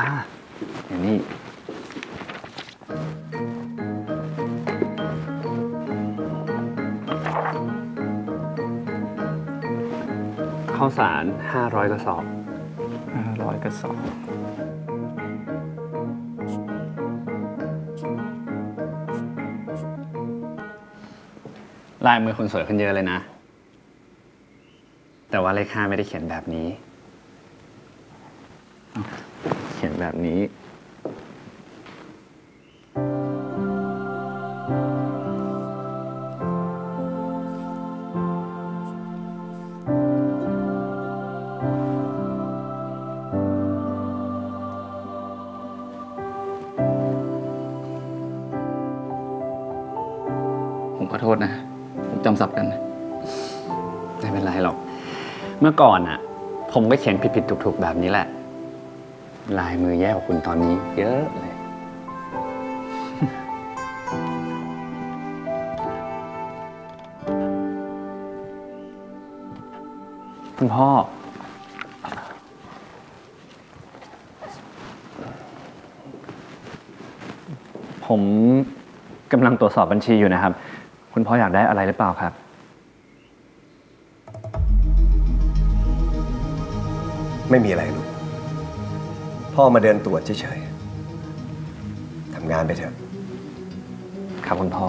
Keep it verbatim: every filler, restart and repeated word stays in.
อ่าอย่างนี้ข้าวสารห้าร้อยกระสอบห้าร้อยกระสอบลายมือคุณสวยขึ้นเยอะเลยนะแต่ว่าเลขห้าไม่ได้เขียนแบบนี้เขียนแบบนี้ผมขอโทษนะผมจำสับกันไม่เป็นไรหรอกเมื่อก่อนอ่ะผมก็เขียนผิดๆถูกๆแบบนี้แหละลายมือแย่กว่าคุณตอนนี้เยอะเลยคุณพ่อผมกำลังตรวจสอบบัญชีอยู่นะครับคุณพ่ออยากได้อะไรหรือเปล่าครับไม่มีอะไรลูกพ่อมาเดินตรวจเฉยๆทำงานไปเถอะครับคุณพ่อ